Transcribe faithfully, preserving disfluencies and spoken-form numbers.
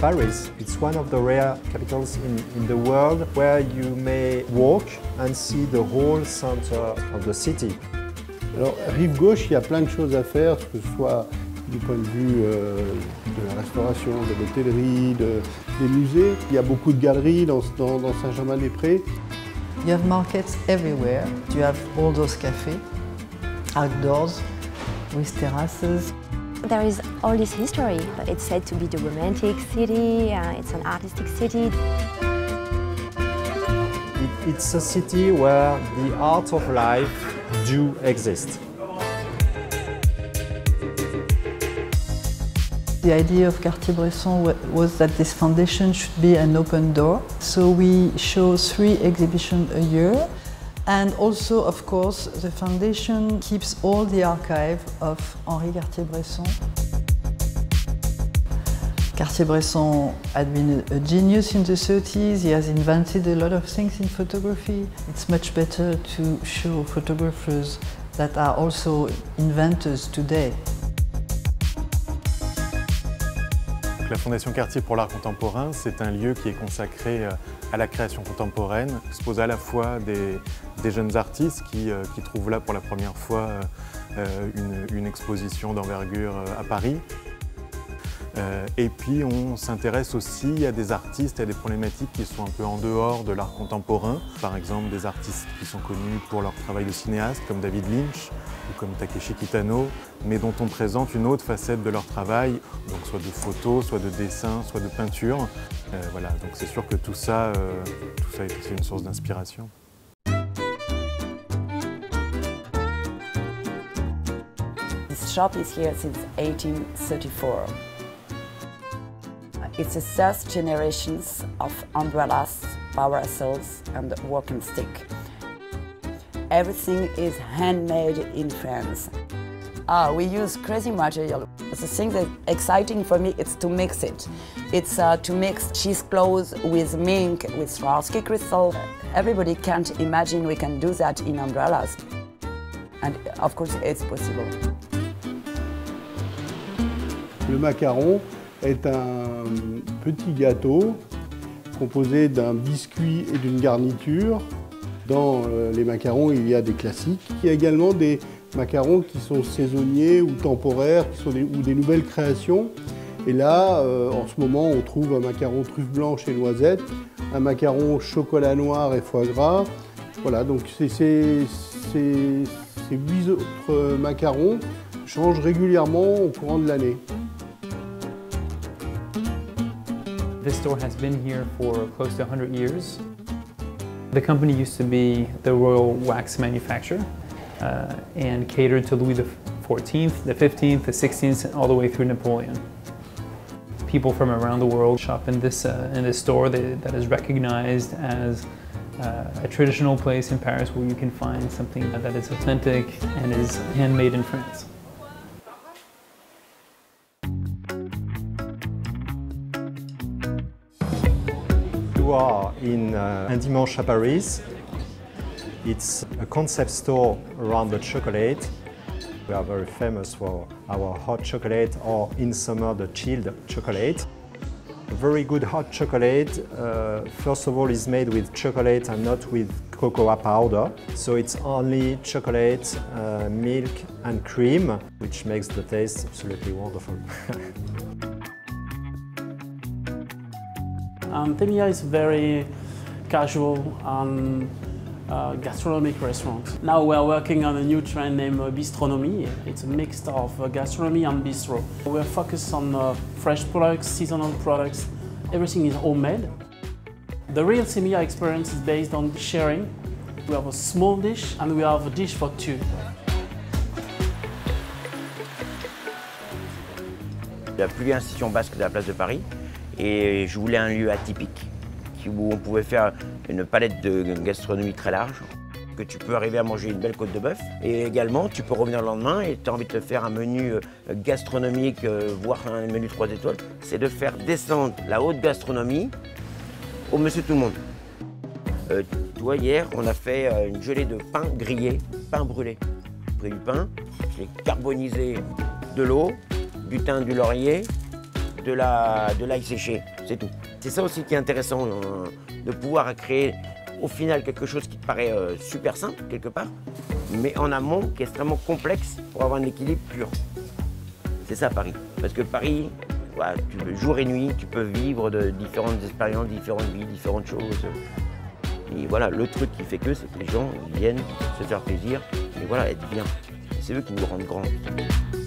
Paris, it's one of the rare capitals in, in the world where you may walk and see the whole center of the city. Alors, rive gauche, il y a plein de choses à faire, que ce soit du point de vue euh, de la restauration, de l'hôtellerie, de, des musées. Il y a beaucoup de galeries dans, dans, dans Saint-Germain-des-Prés. You have markets everywhere. You have all those cafés, outdoors, with terraces. There is all this history. It's said to be the romantic city, uh, it's an artistic city. It, it's a city where the art of life do exist. The idea of Cartier-Bresson was that this foundation should be an open door. So we show three exhibitions a year. And also, of course, the foundation keeps all the archive of Henri Cartier-Bresson. Cartier-Bresson had been a genius in the thirties. He has invented a lot of things in photography. It's much better to show photographers that are also inventors today. La Fondation Cartier pour l'art contemporain, c'est un lieu qui est consacré à la création contemporaine, expose à la fois des, des jeunes artistes qui, qui trouvent là pour la première fois une, une exposition d'envergure à Paris. Et puis on s'intéresse aussi à des artistes et à des problématiques qui sont un peu en dehors de l'art contemporain. Par exemple des artistes qui sont connus pour leur travail de cinéaste comme David Lynch ou comme Takeshi Kitano, mais dont on présente une autre facette de leur travail, donc soit de photos, soit de dessins, soit de peinture. Euh, voilà, donc c'est sûr que tout ça, euh, tout ça est aussi une source d'inspiration. This shop is here since eighteen thirty-four. It's the third generations of umbrellas, parasols, and walking stick. Everything is handmade in France. Ah, we use crazy material. The thing that's exciting for me is to mix it. It's uh, to mix cheesecloth with mink, with Swarovski crystal. Everybody can't imagine we can do that in umbrellas. And of course, it's possible. Le macaron est un petit gâteau composé d'un biscuit et d'une garniture. Dans les macarons, il y a des classiques. Il y a également des macarons qui sont saisonniers ou temporaires, qui sont des, ou des nouvelles créations. Et là, euh, en ce moment, on trouve un macaron truffe blanche et noisette, un macaron chocolat noir et foie gras. Voilà, donc c'est, c'est, c'est, ces huit autres macarons changent régulièrement au courant de l'année. This store has been here for close to one hundred years. The company used to be the royal wax manufacturer uh, and catered to Louis the fourteenth, the fifteenth, the sixteenth, and all the way through Napoleon. People from around the world shop in this, uh, in this store that, that is recognized as uh, a traditional place in Paris where you can find something that is authentic and is handmade in France. You are in uh, Un Dimanche à Paris. It's a concept store around the chocolate. We are very famous for our hot chocolate, or in summer the chilled chocolate. A very good hot chocolate, uh, first of all, is made with chocolate and not with cocoa powder. So it's only chocolate, uh, milk and cream, which makes the taste absolutely wonderful. Um, Semiya is a very casual um, uh, gastronomic restaurant. Now we are working on a new trend named uh, bistronomy. It's a mix of uh, gastronomy and bistro. We're focused on uh, fresh products, seasonal products. Everything is homemade. The real Semiya experience is based on sharing. We have a small dish and we have a dish for two. La plus grande institution basque de la place de Paris. Et je voulais un lieu atypique où on pouvait faire une palette de gastronomie très large, que tu peux arriver à manger une belle côte de bœuf et également tu peux revenir le lendemain et tu as envie de te faire un menu gastronomique, voire un menu trois étoiles. C'est de faire descendre la haute gastronomie au monsieur tout le monde. Euh, tu vois, hier on a fait une gelée de pain grillé, pain brûlé. J'ai pris du pain, je l'ai carbonisé, de l'eau, du thym, du laurier, de la, de l'ail séché, c'est tout. C'est ça aussi qui est intéressant, euh, de pouvoir créer au final quelque chose qui te paraît euh, super simple quelque part, mais en amont qui est extrêmement complexe pour avoir un équilibre pur. C'est ça Paris, parce que Paris, voilà, tu peux, jour et nuit, tu peux vivre de différentes expériences, différentes vies, différentes choses. Et voilà, le truc qui fait que, c'est que les gens ils viennent se faire plaisir, et voilà, être bien. C'est eux qui nous rendent grands.